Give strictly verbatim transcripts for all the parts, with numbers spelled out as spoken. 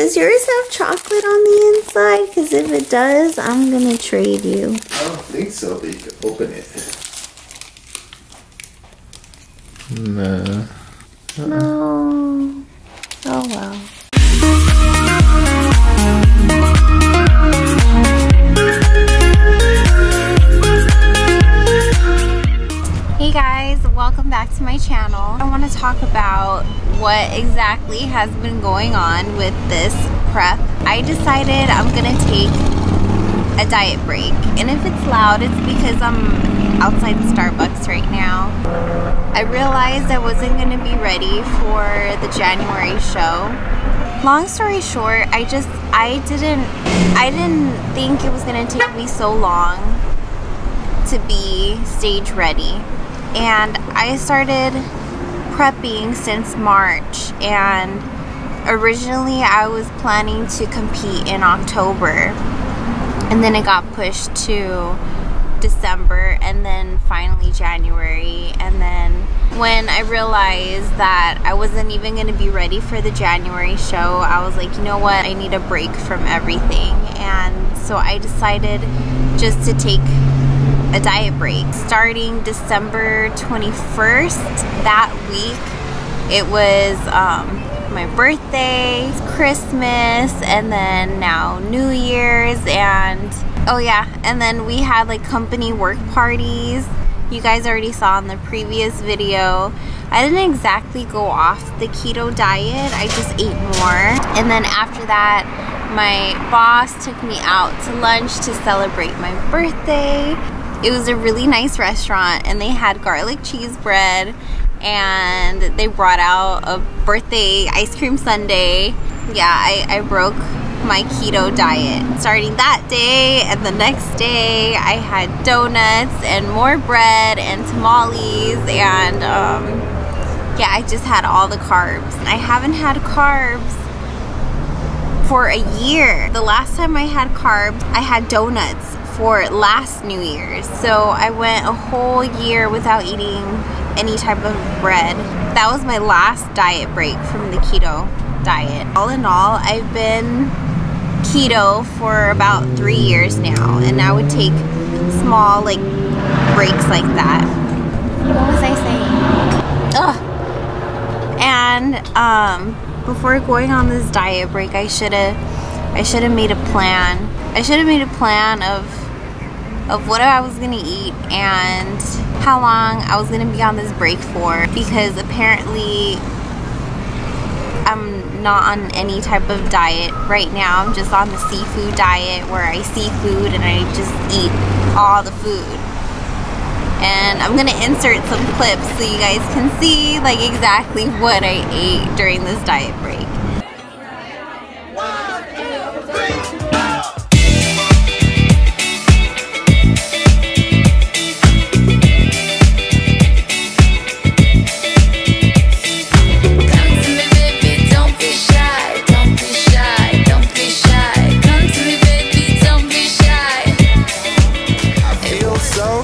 Does yours have chocolate on the inside? Because if it does, I'm going to trade you. I don't think so, but you can open it. No. Uh-uh. No. Oh, well. Hey guys, welcome back to my channel. I want to talk about what exactly has been going on with this prep. I decided I'm gonna take a diet break, and if it's loud, it's because I'm outside Starbucks right now. I realized I wasn't gonna be ready for the January show. Long story short, I just I didn't I didn't think it was gonna take me so long to be stage ready. And I started prepping since March, and originally I was planning to compete in October, and then it got pushed to December, and then finally January. And then when I realized that I wasn't even going to be ready for the January show, I was like, you know what, I need a break from everything. And so I decided just to take a diet break. Starting December twenty-first, that week, it was um, my birthday, Christmas, and then now New Year's, and oh yeah, and then we had like company work parties. You guys already saw in the previous video. I didn't exactly go off the keto diet, I just ate more. And then after that, my boss took me out to lunch to celebrate my birthday. It was a really nice restaurant, and they had garlic cheese bread, and they brought out a birthday ice cream sundae. Yeah, I, I broke my keto diet. Starting that day and the next day, I had donuts and more bread and tamales, and um, yeah, I just had all the carbs. I haven't had carbs for a year. The last time I had carbs, I had donuts for last New Year's. So I went a whole year without eating any type of bread. That was my last diet break from the keto diet. All in all, I've been keto for about three years now, and I would take small like breaks like that. What was I saying? Ugh. And um, before going on this diet break, I should have I should have made a plan. I should have made a plan of of what I was gonna eat and how long I was gonna be on this break for, because apparently I'm not on any type of diet right now. I'm just on the seafood diet where I see food and I just eat all the food. And I'm gonna insert some clips so you guys can see like exactly what I ate during this diet break.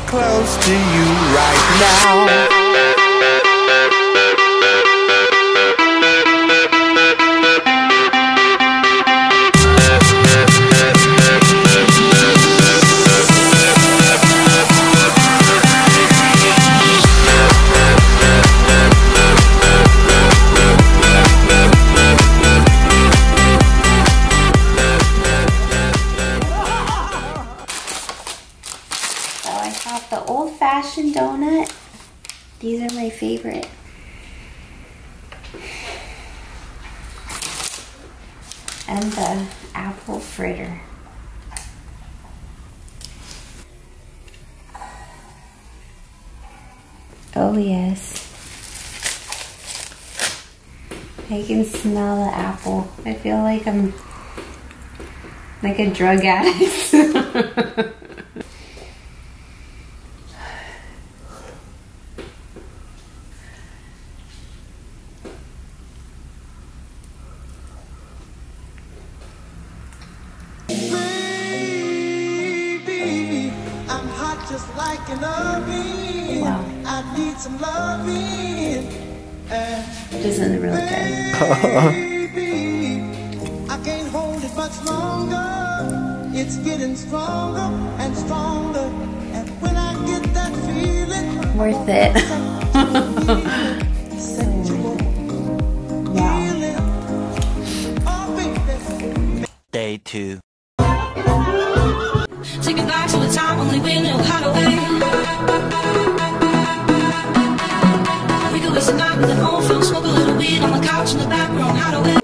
Close to you right now. Donut. These are my favorite. And the apple fritter. Oh yes. I can smell the apple. I feel like I'm like a drug addict. It doesn't really good. much longer, it's getting stronger and stronger, and when I get that feeling, worth it. So wow. Day two. Take it back to the time only we knew how to wait. We could waste a night with an old film, smoke a little weed on the couch in the back room, how to wait.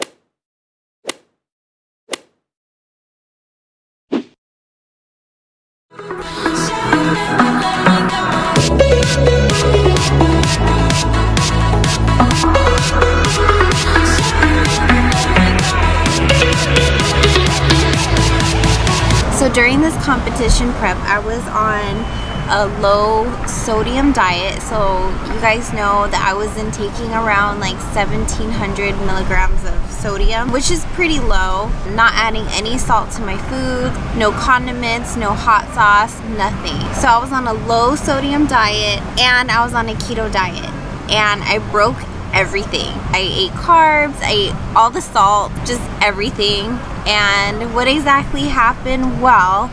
So during this competition prep, I was on a low sodium diet. So you guys know that I was intaking around like seventeen hundred milligrams of sodium, which is pretty low. Not adding any salt to my food, no condiments, no hot sauce, nothing. So I was on a low sodium diet and I was on a keto diet, and I broke everything. I ate carbs, I ate all the salt, just everything. And what exactly happened? Well,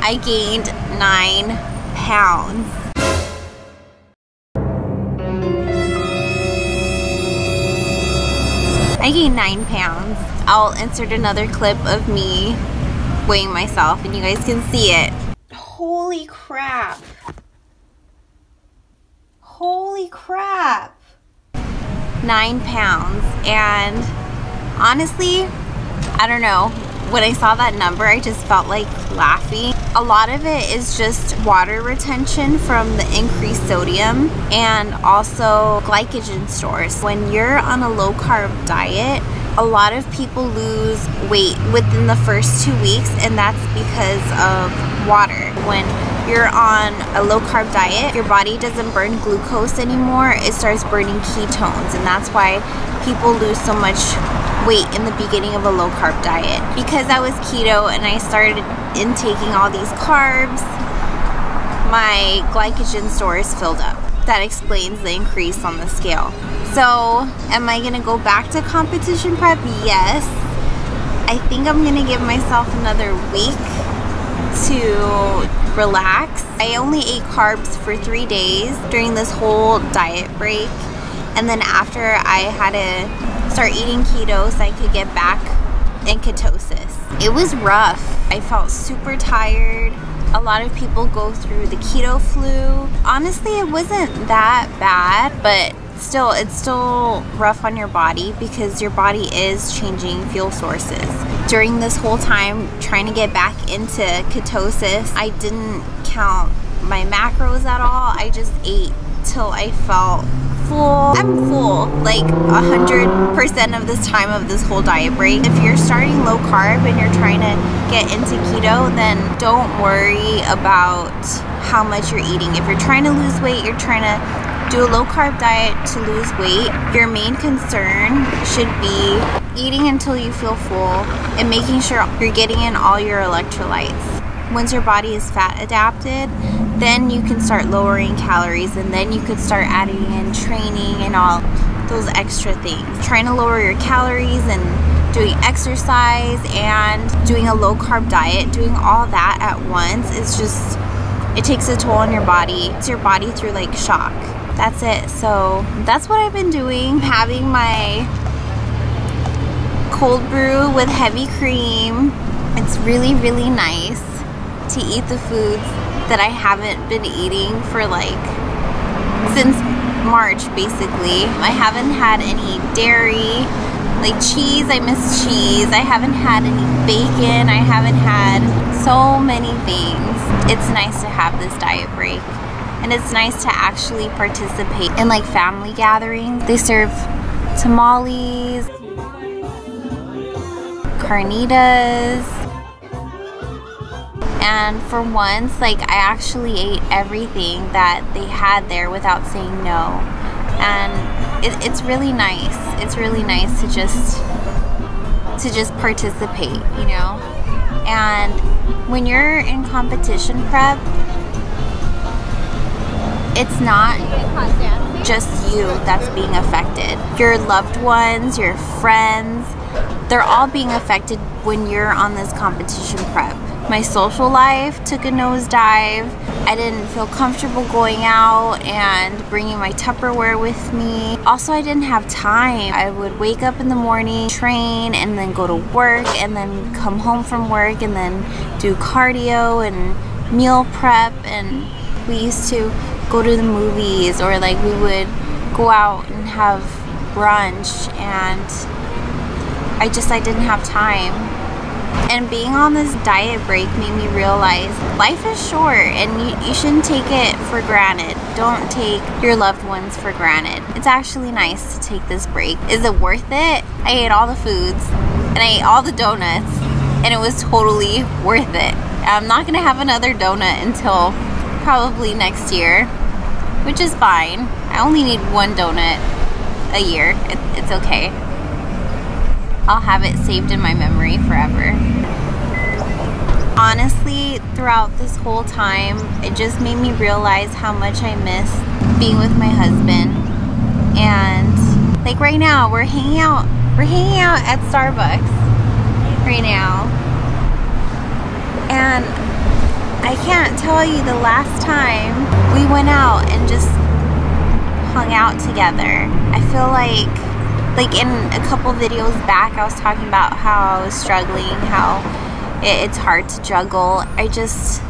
I gained nine pounds. I gained nine pounds. I'll insert another clip of me weighing myself and you guys can see it. Holy crap. Holy crap. Nine pounds. And honestly, I don't know, when I saw that number I just felt like laughing. A lot of it is just water retention from the increased sodium and also glycogen stores. When you're on a low carb diet, a lot of people lose weight within the first two weeks and that's because of water. When you're on a low carb diet, your body doesn't burn glucose anymore, it starts burning ketones, and that's why people lose so much weight in the beginning of a low carb diet. Because I was keto and I started intaking all these carbs, my glycogen stores filled up. That explains the increase on the scale. So am I gonna go back to competition prep? Yes. I think I'm gonna give myself another week to relax. I only ate carbs for three days during this whole diet break, and then after I had to start eating keto so I could get back in ketosis. It was rough. I felt super tired. A lot of people go through the keto flu. Honestly, it wasn't that bad, but still, it's still rough on your body because your body is changing fuel sources. During this whole time trying to get back into ketosis, I didn't count my macros at all. I just ate till I felt full. I'm full like one hundred percent of this time of this whole diet break. If you're starting low carb and you're trying to get into keto, then don't worry about how much you're eating. If you're trying to lose weight, you're trying to do a low carb diet to lose weight, your main concern should be eating until you feel full and making sure you're getting in all your electrolytes. Once your body is fat adapted, then you can start lowering calories and then you could start adding in training and all those extra things. Trying to lower your calories and doing exercise and doing a low carb diet, doing all that at once is just, it takes a toll on your body. It's your body through like shock. That's it. So that's what I've been doing. Having my cold brew with heavy cream. It's really, really nice to eat the foods that I haven't been eating for like since March basically. I haven't had any dairy, like cheese. I miss cheese. I haven't had any bacon. I haven't had so many things. It's nice to have this diet break. And it's nice to actually participate in like family gatherings. They serve tamales, carnitas, and for once, like I actually ate everything that they had there without saying no. And it, it's really nice. It's really nice to just to just participate, you know? And when you're in competition prep, it's not just you that's being affected. Your loved ones, your friends, They're all being affected when you're on this competition prep. My social life took a nosedive. I didn't feel comfortable going out and bringing my Tupperware with me. Also, I didn't have time. I would wake up in the morning, train, and then go to work, and then come home from work, and then do cardio and meal prep. And we used to go to the movies, or like we would go out and have brunch, and I just, I didn't have time. And being on this diet break made me realize life is short and you, you shouldn't take it for granted. Don't take your loved ones for granted. It's actually nice to take this break. Is it worth it? I ate all the foods and I ate all the donuts and it was totally worth it. I'm not gonna have another donut until probably next year, which is fine. I only need one donut a year. It, it's okay. I'll have it saved in my memory forever. Honestly, throughout this whole time, it just made me realize how much I miss being with my husband. And like right now, we're hanging out, we're hanging out at Starbucks right now. And I can't tell you the last time we went out and just hung out together. I feel like Like in a couple videos back, I was talking about how I was struggling, how it, it's hard to juggle. I just,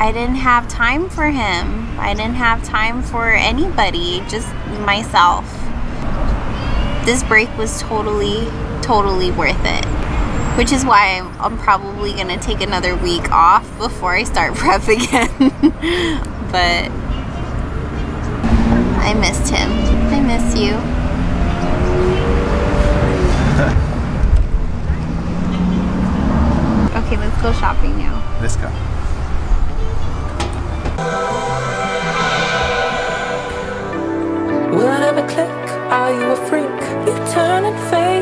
I didn't have time for him. I didn't have time for anybody, just myself. This break was totally, totally worth it. Which is why I'm, I'm probably gonna take another week off before I start prep again. But I missed him. I miss you. Okay, let's go shopping now. Let's go. Will I ever click? Are you a freak? You turn and fade.